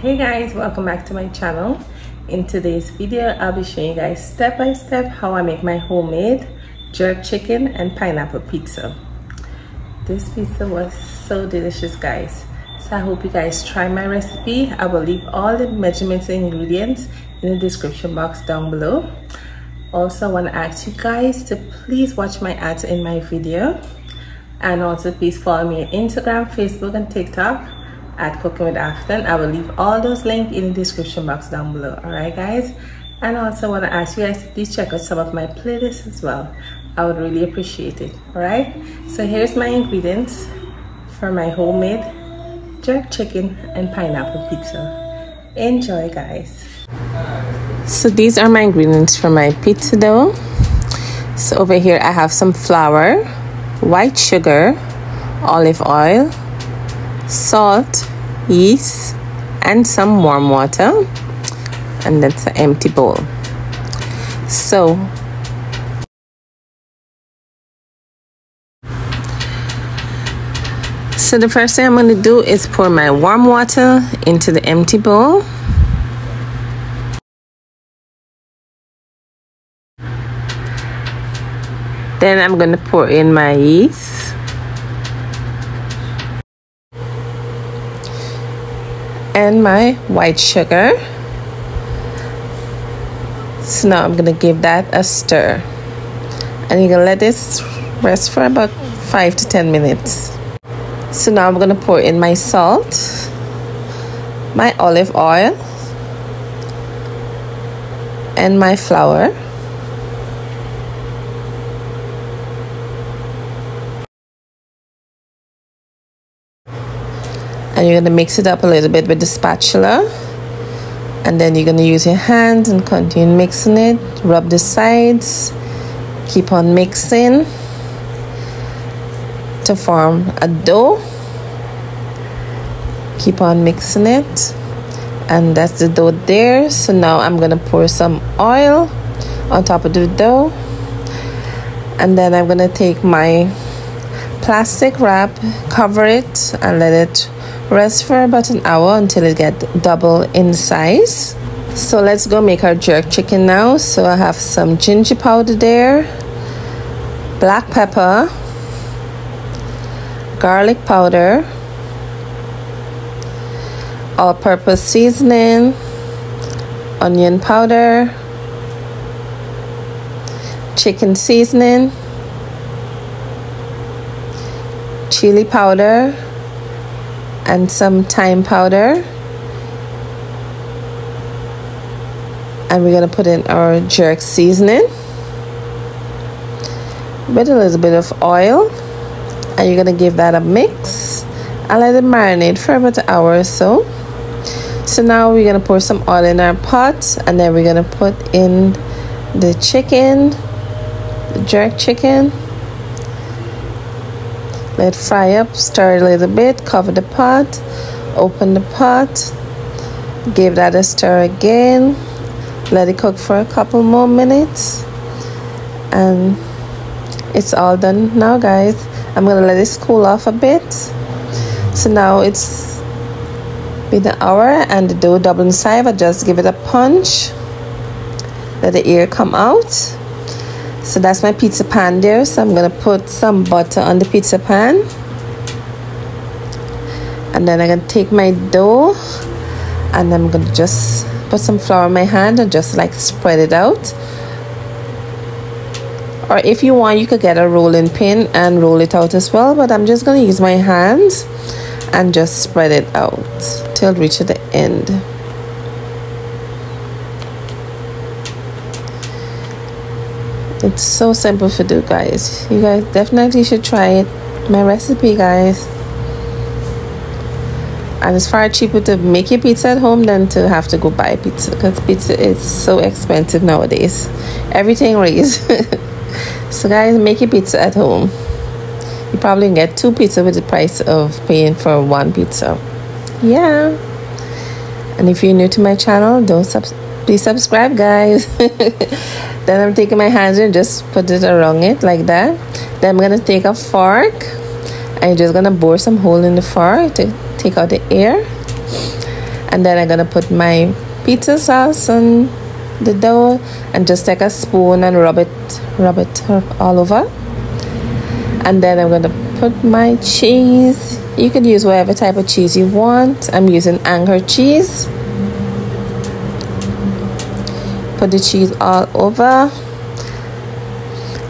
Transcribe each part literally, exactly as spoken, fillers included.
Hey guys, welcome back to my channel. In today's video I'll be showing you guys step by step how I make my homemade jerk chicken and pineapple pizza. This pizza was so delicious guys, so I hope you guys try my recipe. I will leave all the measurements and ingredients in the description box down below. Also, I want to ask you guys to please watch my ads in my video, and also please follow me on Instagram, Facebook and TikTok at Cooking with Afton. I will leave all those links in the description box down below. Alright guys, and also want to ask you guys to please check out some of my playlists as well. I would really appreciate it. Alright, so here's my ingredients for my homemade jerk chicken and pineapple pizza. Enjoy guys. So these are my ingredients for my pizza dough. So over here I have some flour, white sugar, olive oil, salt, yeast and some warm water, and that's an empty bowl. So so the first thing I'm going to do is pour my warm water into the empty bowl. Then I'm going to pour in my yeast. And my white sugar. So now I'm gonna give that a stir, and you're gonna let this rest for about five to ten minutes. So now I'm gonna pour in my salt, my olive oil, and my flour. And you're going to mix it up a little bit with the spatula, and then you're going to use your hands and continue mixing it. Rub the sides, keep on mixing to form a dough. Keep on mixing it, and that's the dough there. So now I'm going to pour some oil on top of the dough, and then I'm going to take my plastic wrap, cover it and let it rest for about an hour until it gets double in size. So let's go make our jerk chicken now. So I have some ginger powder there, black pepper, garlic powder, all-purpose seasoning, onion powder, chicken seasoning, chili powder, and some thyme powder, and we're gonna put in our jerk seasoning with a little bit of oil, and you're gonna give that a mix and let it marinate for about an hour or so. So now we're gonna pour some oil in our pot, and then we're gonna put in the chicken, the jerk chicken. Let it fry up, stir a little bit, cover the pot, open the pot, give that a stir again, let it cook for a couple more minutes, and it's all done now guys. I'm gonna let this cool off a bit. So now it's been an hour and the dough doubled in size. I just give it a punch, let the air come out. So that's my pizza pan there. So I'm gonna put some butter on the pizza pan, and then I'm gonna take my dough and I'm gonna just put some flour in my hand and just like spread it out. Or if you want, you could get a rolling pin and roll it out as well, but I'm just gonna use my hands and just spread it out till it reaches the end. It's so simple to do guys. You guys definitely should try it, my recipe guys, and it's far cheaper to make your pizza at home than to have to go buy pizza, because pizza is so expensive nowadays, everything raised. So guys, make your pizza at home. You probably can get two pizza with the price of paying for one pizza. Yeah, and if you're new to my channel, don't subscribe. Please subscribe guys. Then I'm taking my hands and just put it around it like that. Then I'm gonna take a fork and you're just gonna bore some hole in the fork to take out the air, And then I'm gonna put my pizza sauce on the dough and just take a spoon and rub it rub it all over. And then I'm gonna put my cheese. You can use whatever type of cheese you want. I'm using Anchor cheese. Put the cheese all over.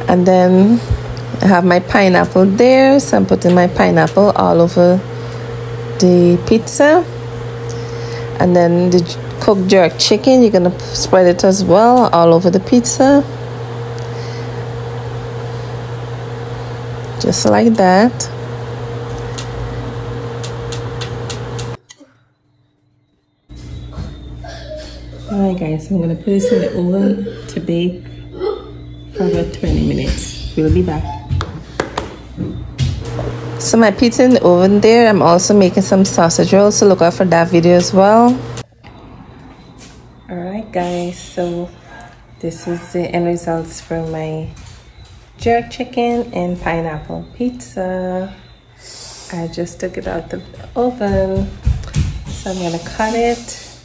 And then I have my pineapple there, so I'm putting my pineapple all over the pizza. And then the cooked jerk chicken, you're gonna spread it as well all over the pizza, just like that. All right, guys, I'm gonna put this in the oven to bake for about twenty minutes. We'll be back. So my pizza in the oven there. I'm also making some sausage rolls, so look out for that video as well. Alright guys, so this is the end results for my jerk chicken and pineapple pizza. I just took it out of the oven. So I'm gonna cut it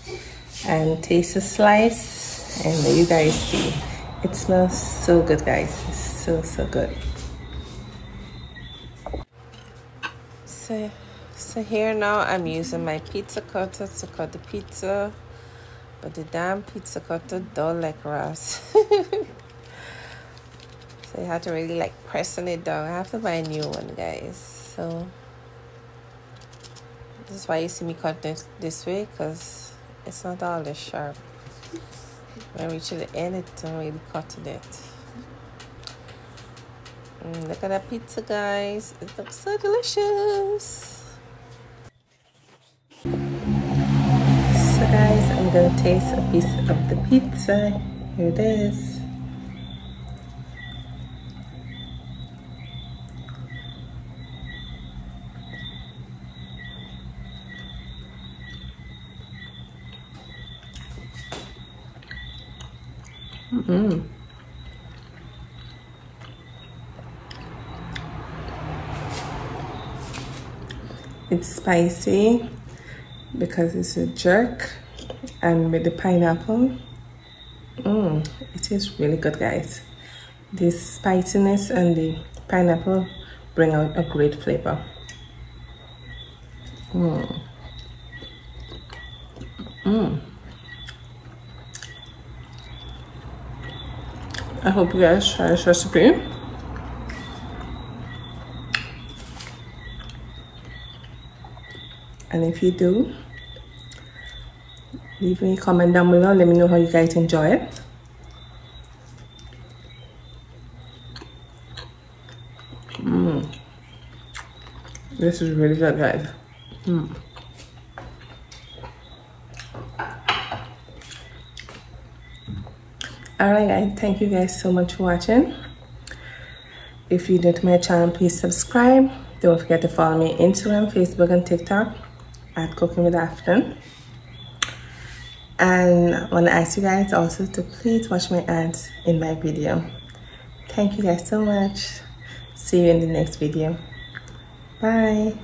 and taste a slice and let you guys see. It smells so good, guys. It's so so good. So, so here now I'm using my pizza cutter to cut the pizza, but the damn pizza cutter don't like grass. So you have to really like pressing it down. I have to buy a new one, guys. So this is why you see me cutting it this way, because it's not all this sharp. When I reach the end, it don't really cut it. Mm, look at that pizza, guys. It looks so delicious. So guys, I'm gonna taste a piece of the pizza. Here it is. Mm-mm. It's spicy because it's a jerk and with the pineapple. Mm, it is really good, guys. This spiciness and the pineapple bring out a great flavor. Mm. Mm. I hope you guys try this recipe. And if you do, leave me a comment down below and let me know how you guys enjoy it. Mm. This is really good, guys. Mm. Alright guys, thank you guys so much for watching. If you're new to my channel, please subscribe. Don't forget to follow me on Instagram, Facebook and TikTok at Cooking with Afton. And I want to ask you guys also to please watch my ads in my video. Thank you guys so much. See you in the next video. Bye.